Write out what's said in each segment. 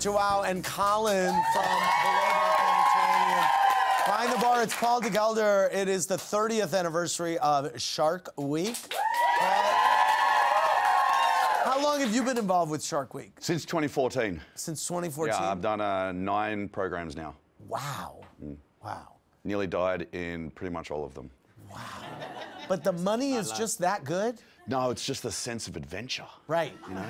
Joao and Colin from Below Deck Mediterranean. Behind the bar, it's Paul DeGelder. It is the 30th anniversary of Shark Week. How long have you been involved with Shark Week? Since 2014. Since 2014? Yeah, I've done 9 programs now. Wow. Mm. Wow. Nearly died in pretty much all of them. Wow. But the money is just that good? No, it's just the sense of adventure. Right. You know,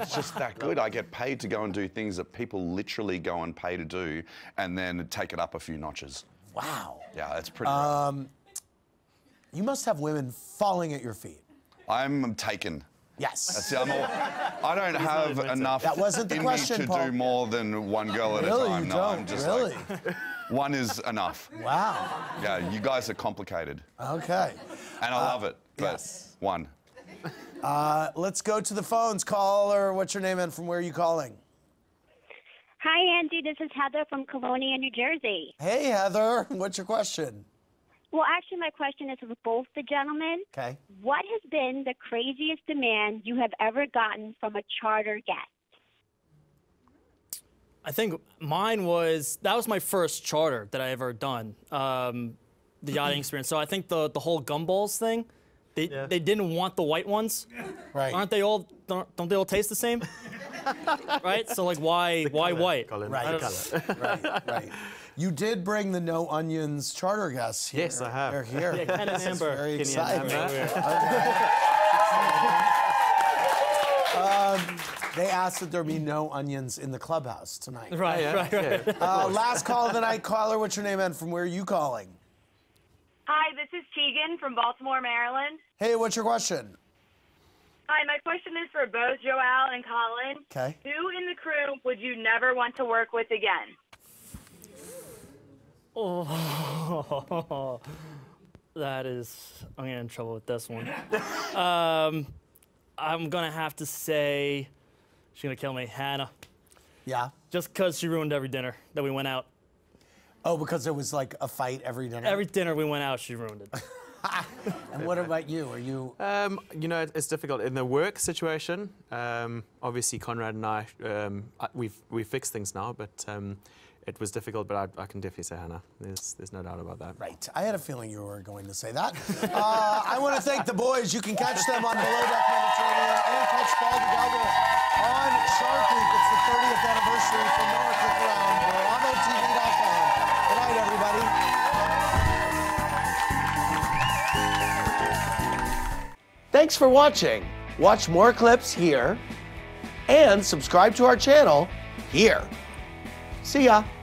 it's just that good. I get paid to go and do things that people literally go and pay to do and then take it up a few notches. Wow. Yeah, it's pretty rough. You must have women falling at your feet. I'm taken. Yes. See, I don't have enough in me to do more than one girl at a time. No, I'm just like, one is enough. Wow. Yeah, you guys are complicated. Okay. And I love it, but one. Let's go to the phones. Caller, what's your name and from where are you calling? Hi, Andy. This is Heather from Colonia, New Jersey. Hey, Heather. What's your question? Well, actually, my question is for both the gentlemen. Okay. What has been the craziest demand you have ever gotten from a charter guest? I think mine was, that was my first charter that I ever done, the yachting experience. So I think the whole gumballs thing, they didn't want the white ones. Right. Aren't they all, don't they all taste the same? Right? So, like, why white? Colin, right, right. You did bring the No Onions charter guests here. Yes, I have. They're here. Yeah, Ken and Amber. Very exciting. They asked that there be no onions in the clubhouse tonight. Right, right. Last call of the night. Caller, what's your name and from where are you calling? Hi, this is Tegan from Baltimore, Maryland. Hey, what's your question? Hi, my question is for both Joelle and Colin. Okay. Who in the crew would you never want to work with again? Oh, that is... I'm gonna get in trouble with this one. I'm gonna have to say... She's gonna kill me. Hannah. Yeah? Just because she ruined every dinner that we went out. Oh, because there was, like, a fight every dinner? Every dinner we went out, she ruined it. And what about you? Are you... you know, it's difficult. In the work situation, obviously Conrad and I, we've fixed things now, but it was difficult, but I can definitely say Hannah. There's no doubt about that. Right. I had a feeling you were going to say that. I want to thank the boys. You can catch them on Below Deck Mediterranean and catch Paul DeGelder on Shark Week. It's the 30th anniversary for North around BravoTV.com. Good night, everybody. Thanks for watching. Watch more clips here and subscribe to our channel here. See ya.